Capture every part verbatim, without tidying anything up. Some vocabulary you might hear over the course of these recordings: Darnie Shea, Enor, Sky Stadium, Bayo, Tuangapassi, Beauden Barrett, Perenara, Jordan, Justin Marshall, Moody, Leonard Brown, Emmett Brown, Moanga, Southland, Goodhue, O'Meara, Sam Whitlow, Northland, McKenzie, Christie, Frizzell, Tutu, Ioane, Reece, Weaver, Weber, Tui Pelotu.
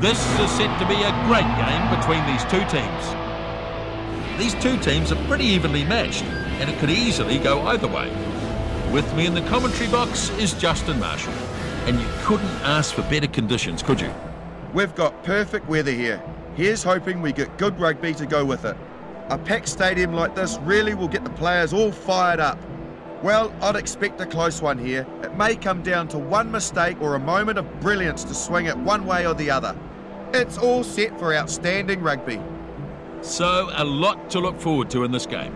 This is set to be a great game between these two teams. These two teams are pretty evenly matched, and it could easily go either way. With me in the commentary box is Justin Marshall. And you couldn't ask for better conditions, could you? We've got perfect weather here. Here's hoping we get good rugby to go with it. A packed stadium like this really will get the players all fired up. Well, I'd expect a close one here. It may come down to one mistake or a moment of brilliance to swing it one way or the other. It's all set for outstanding rugby. So, a lot to look forward to in this game.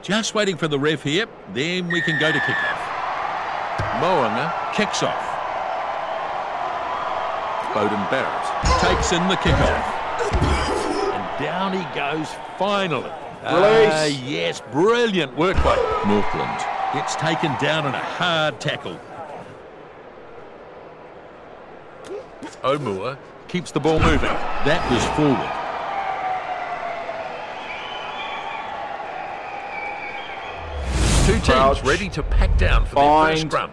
Just waiting for the ref here, then we can go to kick-off. Moanga kicks off. Beauden Barrett takes in the kick-off. And down he goes, finally. Release. Uh, yes, brilliant work by Northland. Gets taken down in a hard tackle. O'Meara keeps the ball moving. That was forward. Two teams Crouch. ready to pack down for Find. their first scrum.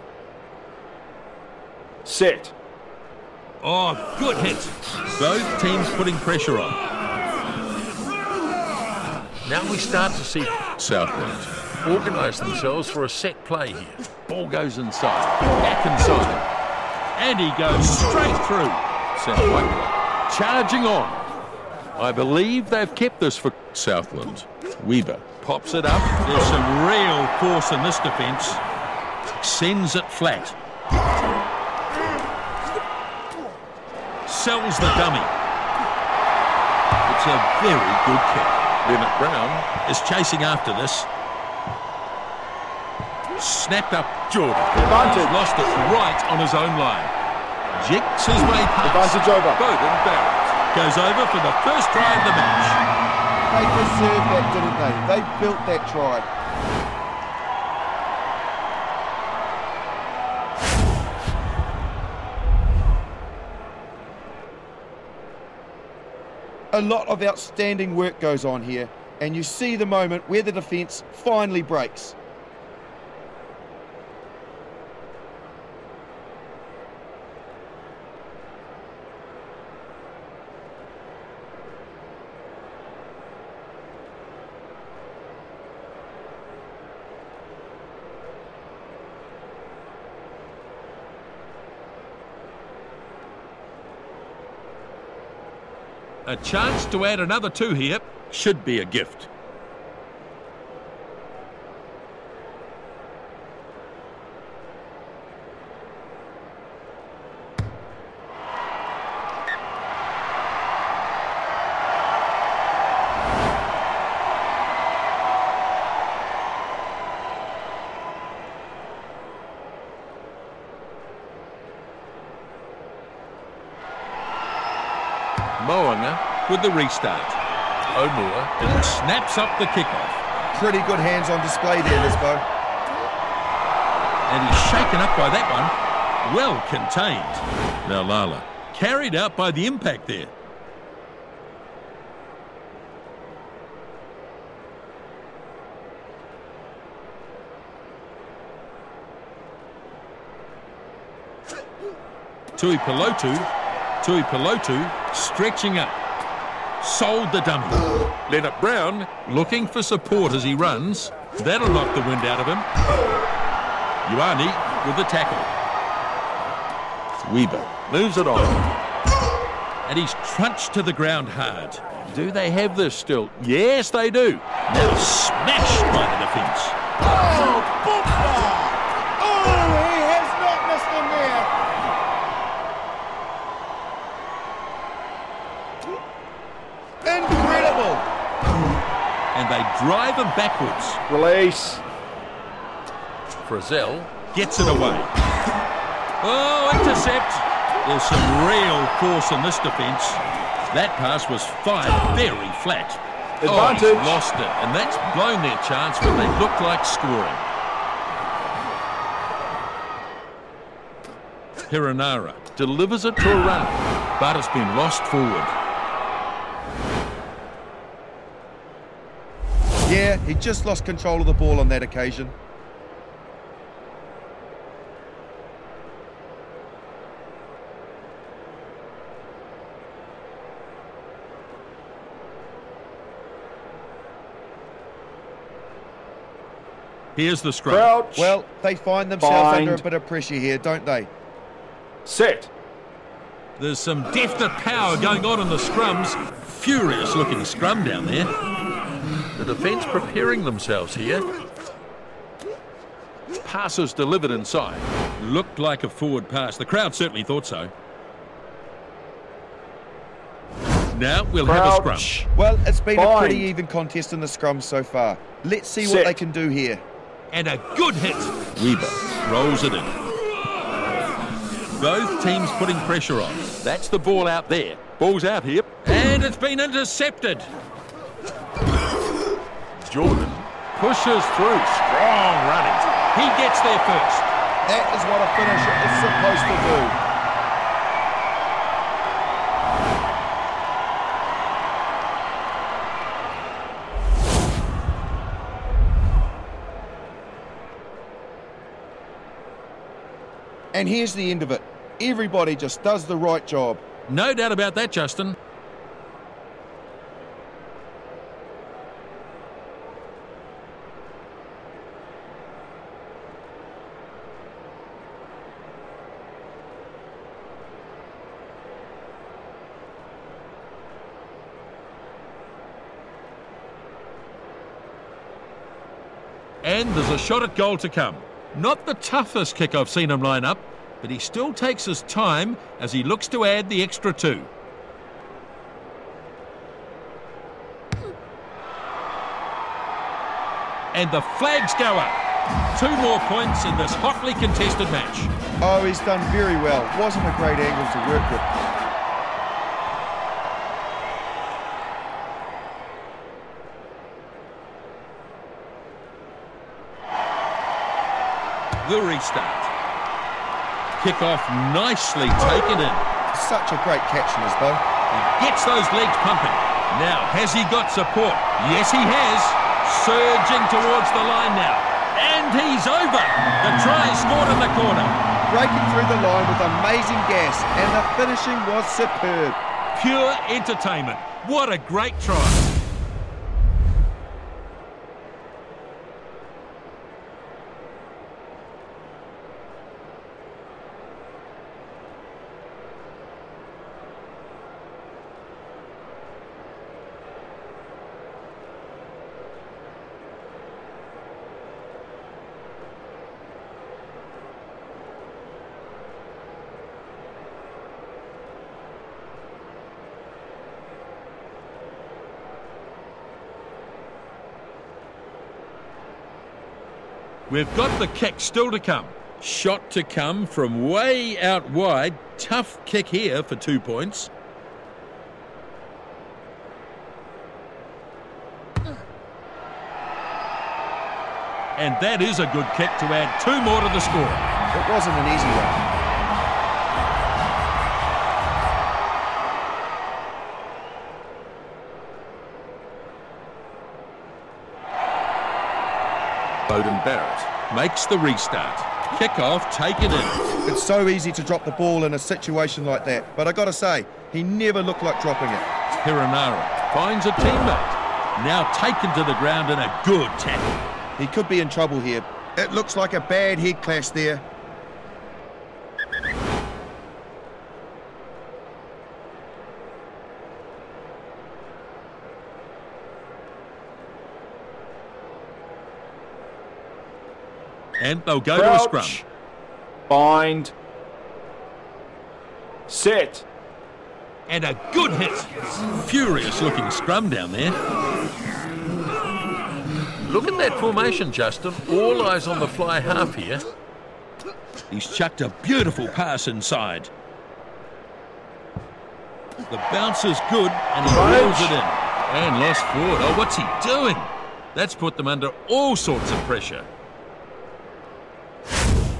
Set. Oh, good hit. Both teams putting pressure on. Now we start to see Southland organise themselves for a set play here. Ball goes inside, back inside. And he goes straight through. Sam Whitlow charging on. I believe they've kept this for Southland. Weaver pops it up. There's some real force in this defence. Sends it flat. Sells the dummy. It's a very good kick. Emmett Brown is chasing after this. Snapped up Jordan. Advantage. Lost it right on his own line. Jicks his way past. Advantage over. Beauden Barrett goes over for the first try of the match. They deserved that, didn't they? They built that try. A lot of outstanding work goes on here, and you see the moment where the defence finally breaks. A chance to add another two here should be a gift. With the restart. O'Meara snaps up the kickoff. Pretty good hands on display there, Lisbo. And he's shaken up by that one. Well contained. Now Lala, carried out by the impact there. Tui Pelotu. Tui Pelotu stretching up. Sold the dummy. Leonard Brown looking for support as he runs. That'll knock the wind out of him. Ioane with the tackle. Weber moves it on. And he's crunched to the ground hard. Do they have this still? Yes, they do. Now smashed by the defence. Oh, football! Oh, he has not missed him there. Incredible! And they drive him backwards. Release. Frizzell gets it away. Oh, intercept. There's some real force in this defence. That pass was fired very flat. Advantage. Oh, lost it, and that's blown their chance when they look like scoring. Perenara delivers it to a run, but it's been lost forward. Yeah, he just lost control of the ball on that occasion. Here's the scrum. Crouch. Well, they find themselves Bind. under a bit of pressure here, don't they? Set. There's some depth of power going on in the scrums. Furious looking scrum down there. The defence preparing themselves here. Passes delivered inside. Looked like a forward pass. The crowd certainly thought so. Now we'll Crouch. have a scrum. Well, it's been Bind. a pretty even contest in the scrum so far. Let's see Set. what they can do here. And a good hit. Weaver rolls it in. Both teams putting pressure on. That's the ball out there. Ball's out here. And it's been intercepted. Jordan pushes through. Strong running. He gets there first. That is what a finisher is supposed to do. And here's the end of it. Everybody just does the right job. No doubt about that, Justin. And there's a shot at goal to come. Not the toughest kick I've seen him line up, but he still takes his time as he looks to add the extra two. And the flags go up. Two more points in this hotly contested match. Oh, he's done very well. Wasn't a great angle to work with. The restart. Kick-off nicely taken in. Such a great catch, Nisbo. He gets those legs pumping. Now, has he got support? Yes, he has. Surging towards the line now. And he's over. The try scored in the corner. Breaking through the line with amazing gas, and the finishing was superb. Pure entertainment. What a great try. We've got the kick still to come. Shot to come from way out wide. Tough kick here for two points. And that is a good kick to add two more to the score. It wasn't an easy one. Beauden Barrett makes the restart. Kickoff taken in. It's so easy to drop the ball in a situation like that, but I got to say, he never looked like dropping it. Perenara finds a teammate. Now taken to the ground in a good tackle. He could be in trouble here. It looks like a bad head clash there. And they'll go Crouch. to a scrum. Bind. Set. And a good hit. Furious looking scrum down there. Look at that formation, Justin. All eyes on the fly half here. He's chucked a beautiful pass inside. The bounce is good and he Crouch. rolls it in. And lost forward. Oh, what's he doing? That's put them under all sorts of pressure.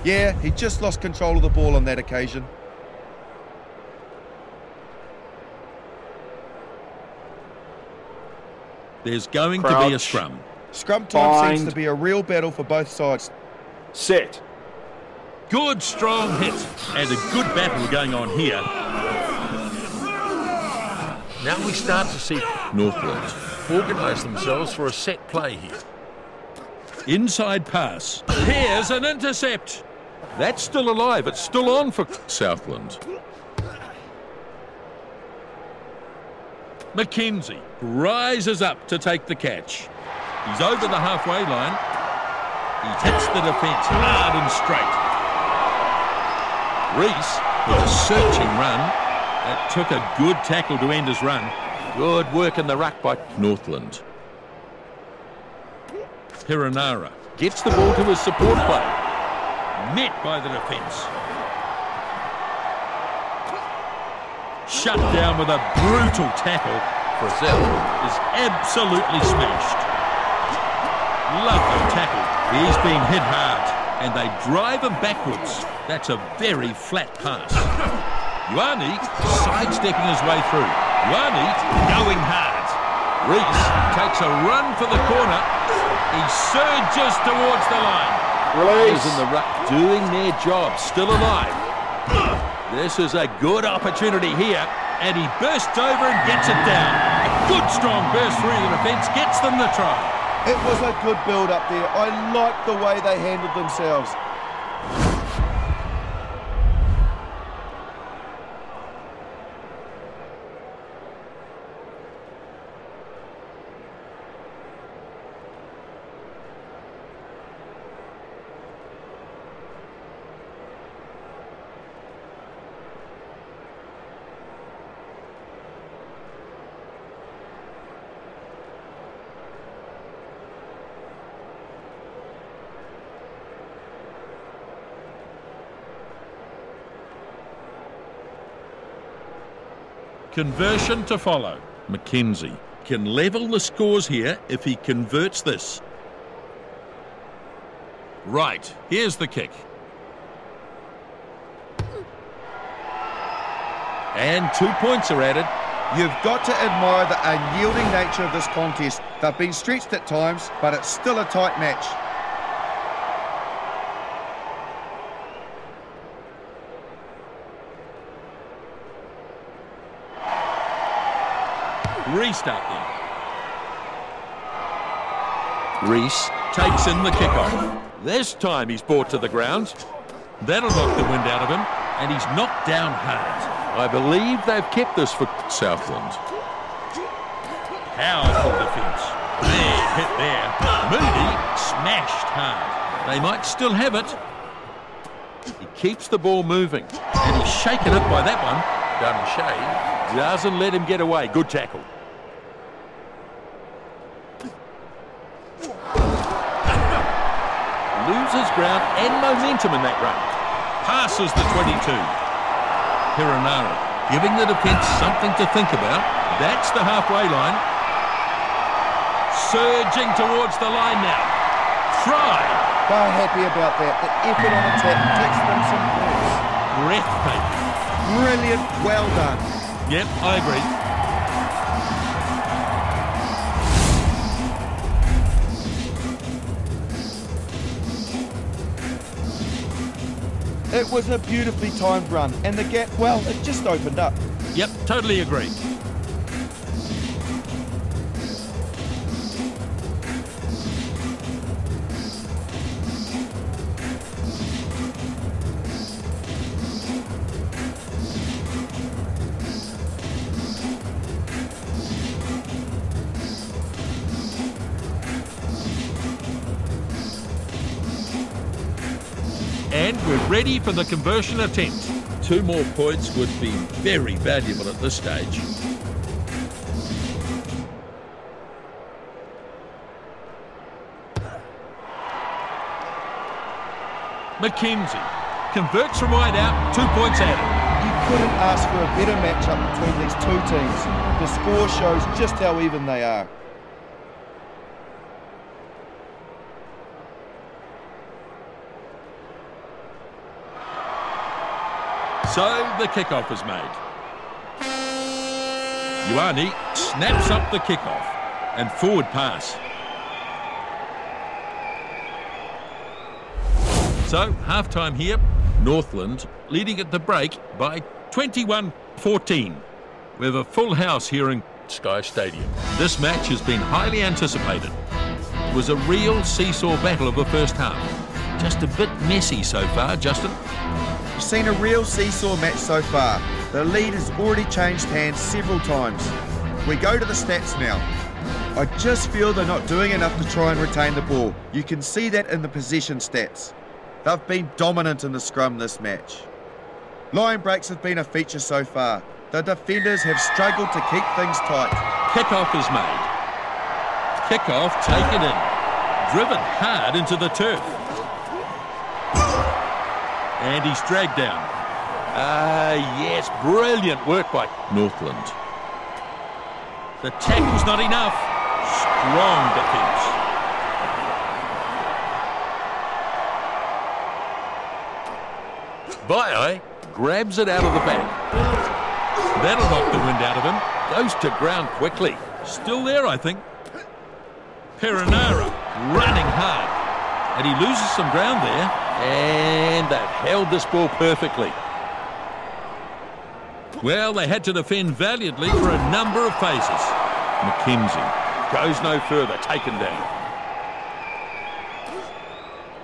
Yeah, he just lost control of the ball on that occasion. There's going Crouch. to be a scrum. Scrum time Bind. seems to be a real battle for both sides. Set. Good strong hit and a good battle going on here. Now we start to see Northland organise themselves for a set play here. Inside pass. Here's an intercept. That's still alive. It's still on for Southland. McKenzie rises up to take the catch. He's over the halfway line. He hits the defence hard and straight. Reece with a searching run. That took a good tackle to end his run. Good work in the ruck by Northland. Perenara gets the ball to his support player. Met by the defence. Shut down with a brutal tackle. Frizzell is absolutely smashed. Lovely tackle. He's been hit hard. And they drive him backwards. That's a very flat pass. Ioane sidestepping his way through. Ioane going hard. Reece takes a run for the corner. He surges towards the line. Release. In the ruck, doing their job, still alive. This is a good opportunity here, and he bursts over and gets it down. A good strong burst through the defence gets them the try. It was a good build up there. I liked the way they handled themselves. Conversion to follow. McKenzie can level the scores here if he converts this. Right, here's the kick. And two points are added. You've got to admire the unyielding nature of this contest. They've been stretched at times, but it's still a tight match. Restart them. Reece takes in the kickoff. This time he's brought to the ground. That'll knock the wind out of him, and he's knocked down hard. I believe they've kept this for Southland. Powerful defence. There, hit there. Moody smashed hard. They might still have it. He keeps the ball moving, and he's shaken up by that one. Darnie Shea doesn't let him get away. Good tackle. Loses ground and momentum in that run. Passes the twenty-two. Perenara giving the defence something to think about. That's the halfway line. Surging towards the line now. Try. They're happy about that. The effort on attack takes them some points. Breathtaking. Brilliant. Well done. Yep, I agree. It was a beautifully timed run, and the gap, well, it just opened up. Yep, totally agree. And we're ready for the conversion attempt. Two more points would be very valuable at this stage. McKenzie converts from wide out, two points added. You couldn't ask for a better matchup between these two teams. The score shows just how even they are. So the kickoff is made. Ioane snaps up the kickoff and forward pass. So, half-time here, Northland leading at the break by twenty-one fourteen. We have a full house here in Sky Stadium. This match has been highly anticipated. It was a real seesaw battle of the first half. Just a bit messy so far, Justin. We've seen a real seesaw match so far. The lead has already changed hands several times. We go to the stats now. I just feel they're not doing enough to try and retain the ball. You can see that in the possession stats. They've been dominant in the scrum this match. Line breaks have been a feature so far. The defenders have struggled to keep things tight. Kick-off is made. Kick-off taken in. Driven hard into the turf. And he's dragged down. Ah, yes, brilliant work by Northland. The tackle's not enough. Strong defence. Bayo grabs it out of the back. That'll knock the wind out of him. Goes to ground quickly. Still there, I think. Perenara running hard. And he loses some ground there. And they've held this ball perfectly. Well, they had to defend valiantly for a number of phases. McKenzie goes no further, taken down.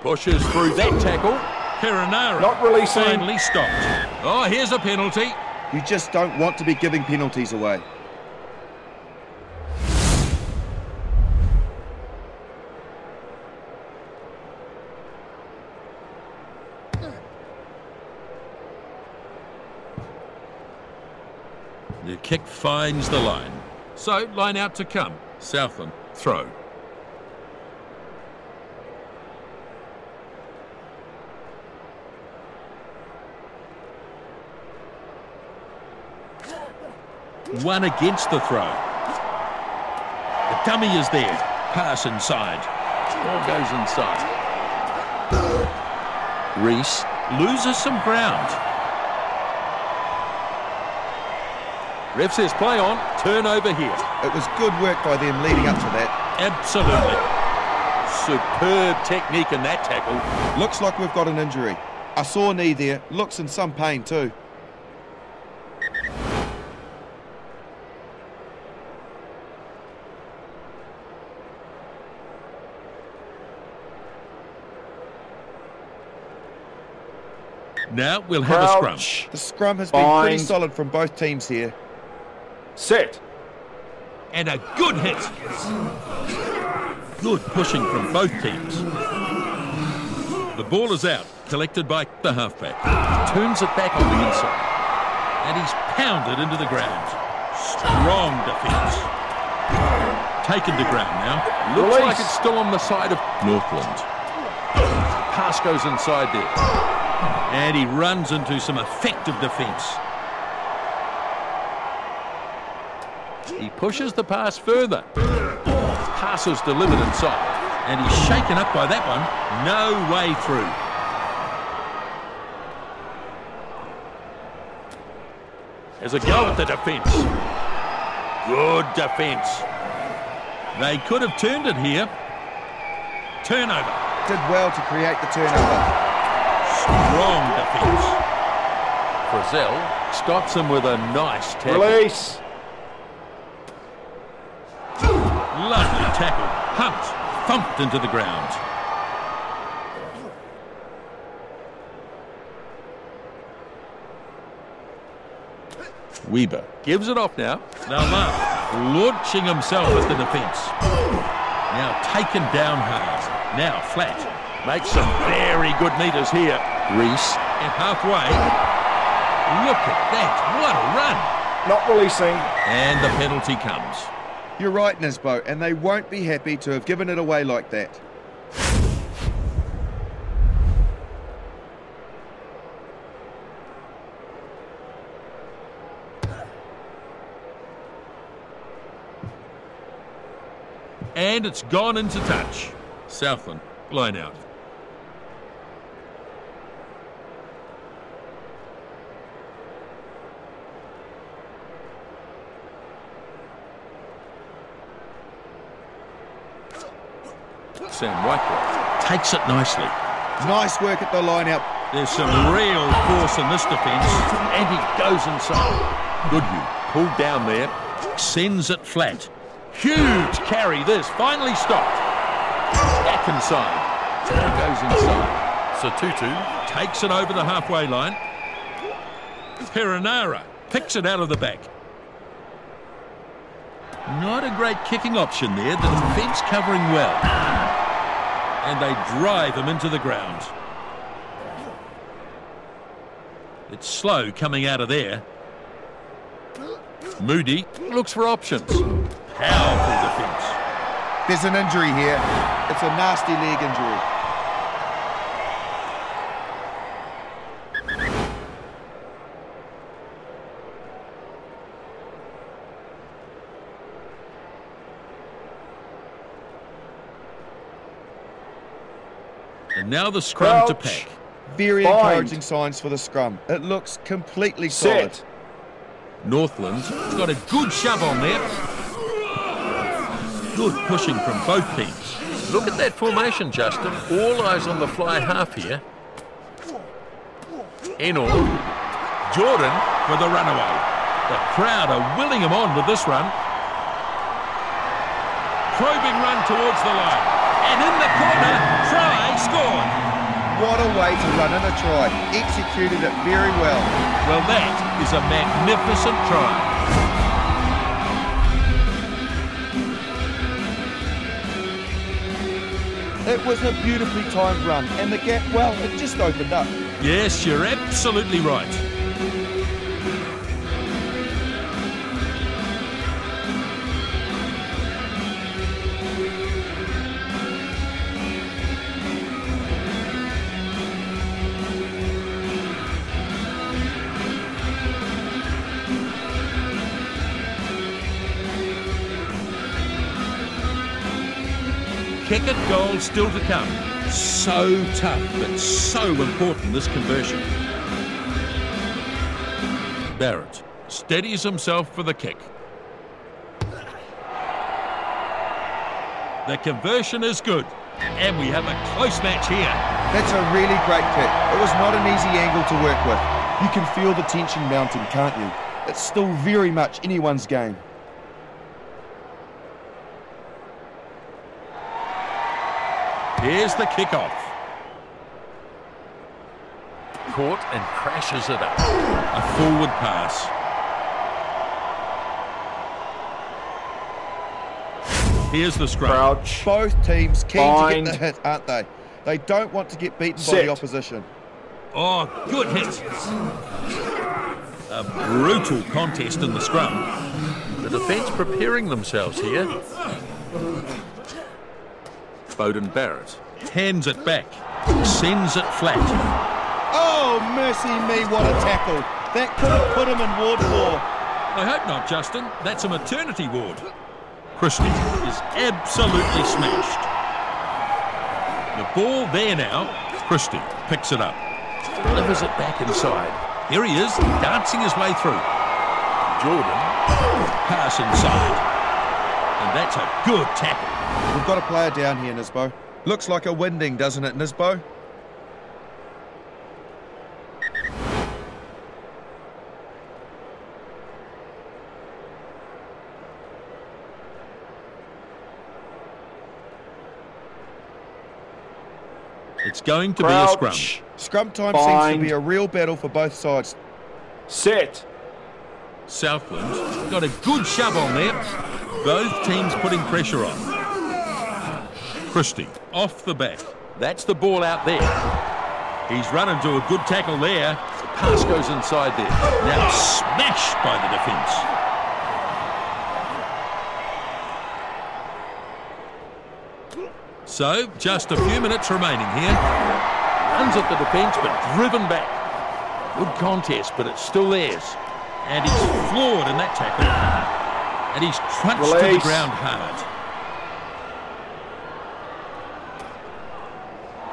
Pushes through that tackle. Perenara not releasing. Finally stopped. Oh, here's a penalty. You just don't want to be giving penalties away. The kick finds the line. So, line out to come. Southland, throw. One against the throw. The dummy is there. Pass inside. Ball goes inside. Reece loses some ground. Ref says play on. Turnover here. It was good work by them leading up to that. Absolutely. Superb technique in that tackle. Looks like we've got an injury. I saw a knee there. Looks in some pain too. Now we'll have Crouch. a scrum. The scrum has been Bind. pretty solid from both teams here. Set. And a good hit. Good pushing from both teams. The ball is out, collected by the halfback. He turns it back on the inside. And he's pounded into the ground. Strong defence. Taken to ground now. Looks Release. like it's still on the side of Northland. Pass goes inside there. And he runs into some effective defence. He pushes the pass further. Pass is delivered inside. And he's shaken up by that one. No way through. There's a go at the defence. Good defence. They could have turned it here. Turnover. Did well to create the turnover. Strong defence. Frizzell stops him with a nice tackle. Release. Lovely tackle. Pumped, thumped into the ground. Weaver gives it off now. Lamar launching himself at the defence. Now taken down hard. Now flat. Makes some very good metres here. Reece. And halfway. Look at that. What a run. Not releasing. And the penalty comes. You're right, Nisbo, and they won't be happy to have given it away like that. And it's gone into touch. Southland, line out. Sam Whitlow takes it nicely. Nice work at the line-out. There's some real force in this defence. And he goes inside. Goodhue pulled down there. Sends it flat. Huge carry this. Finally stopped. Back inside. Now goes inside. So Tutu takes it over the halfway line. Perenara picks it out of the back. Not a great kicking option there. The defence covering well. And they drive him into the ground. It's slow coming out of there. Moody looks for options. Powerful defence. There's an injury here. It's a nasty leg injury. And now the scrum. Crouch. To pack. Very Bind. Encouraging signs for the scrum. It looks completely solid. Set. Northland's got a good shove on there. Good pushing from both teams. Look at that formation, Justin. All eyes on the fly half here. Enor. Jordan with a runaway. The crowd are willing him on with this run. Probing run towards the line. And in the corner, try, scored. What a way to run in a try. Executed it very well. Well, that is a magnificent try. It was a beautifully timed run, and the gap, well, it just opened up. Yes, you're absolutely right. Kick it, goal still to come. So tough, but so important, this conversion. Barrett steadies himself for the kick. The conversion is good, and we have a close match here. That's a really great kick. It was not an easy angle to work with. You can feel the tension mounting, can't you? It's still very much anyone's game. Here's the kickoff. Caught and crashes it up. A forward pass. Here's the scrum. Crouch. Both teams keen Bind. To get the hit, aren't they? They don't want to get beaten Set. By the opposition. Oh, good hit. A brutal contest in the scrum. The defence preparing themselves here. Beauden Barrett hands it back, sends it flat. Oh, mercy me, what a tackle. That could have put him in ward four. I hope not, Justin. That's a maternity ward. Christie is absolutely smashed. The ball there now. Christie picks it up. Delivers it back inside. Here he is, dancing his way through. Jordan, pass inside. And that's a good tackle. We've got a player down here, Nisbo. Looks like a winding, doesn't it, Nisbo? It's going to Crouch. Be a scrum. Scrum time Bind. Seems to be a real battle for both sides. Set. Southland got a good shove on there. Both teams putting pressure on. Christie off the back. That's the ball out there. He's run into a good tackle there. The pass goes inside there. Now smashed by the defence. So, just a few minutes remaining here. Runs at the defence, but driven back. Good contest, but it's still theirs. And he's floored in that tackle. And he's crunched Release. To the ground hard.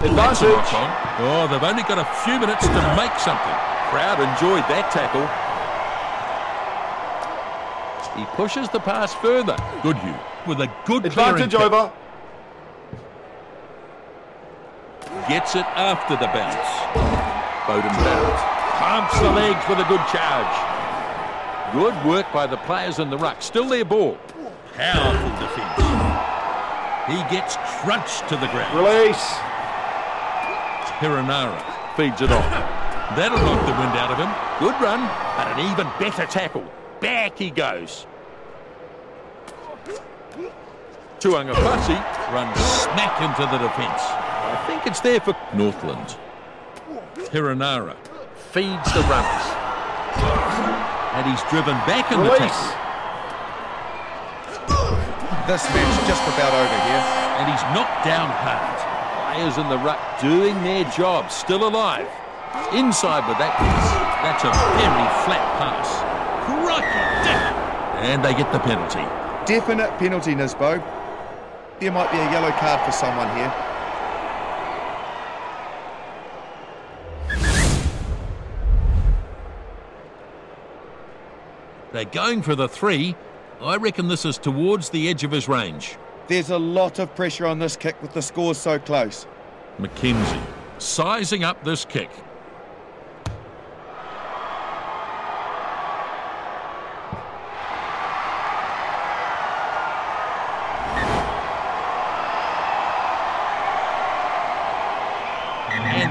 Advantage. Oh, they've only got a few minutes to make something. Crowd enjoyed that tackle. He pushes the pass further. Goodhue with a good advantage over. gets it after the bounce. Beauden Barrett pumps the legs with a good charge. Good work by the players in the ruck. Still their ball. Powerful defence. He gets crunched to the ground. Release. Perenara feeds it off. That'll knock the wind out of him. Good run, but an even better tackle. Back he goes. Tuangapassi runs smack into the defence. I think it's there for Northland. Perenara feeds the runners. And he's driven back in Release. the tackle. This match just about over here. And he's knocked down hard. Players in the ruck doing their job. Still alive. Inside with that piece. That's a very flat pass. Crikey! And they get the penalty. Definite penalty, Nisbo. There might be a yellow card for someone here. They're going for the three. I reckon this is towards the edge of his range. There's a lot of pressure on this kick with the score so close. McKenzie sizing up this kick.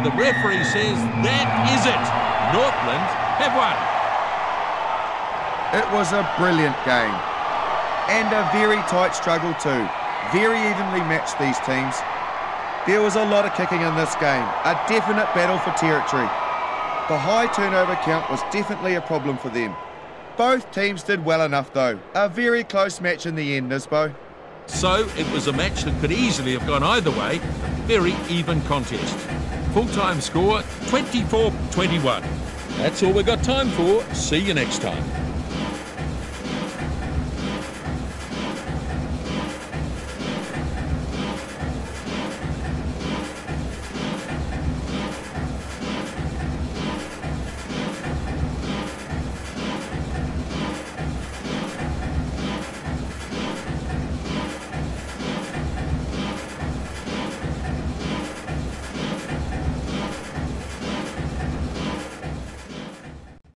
The referee says that is it. Northland have won. It was a brilliant game. And a very tight struggle too. Very evenly matched these teams. There was a lot of kicking in this game. A definite battle for territory. The high turnover count was definitely a problem for them. Both teams did well enough though. A very close match in the end, Nisbo. So it was a match that could easily have gone either way. Very even contest. Full-time score, twenty-four twenty-one. That's all we've got time for. See you next time.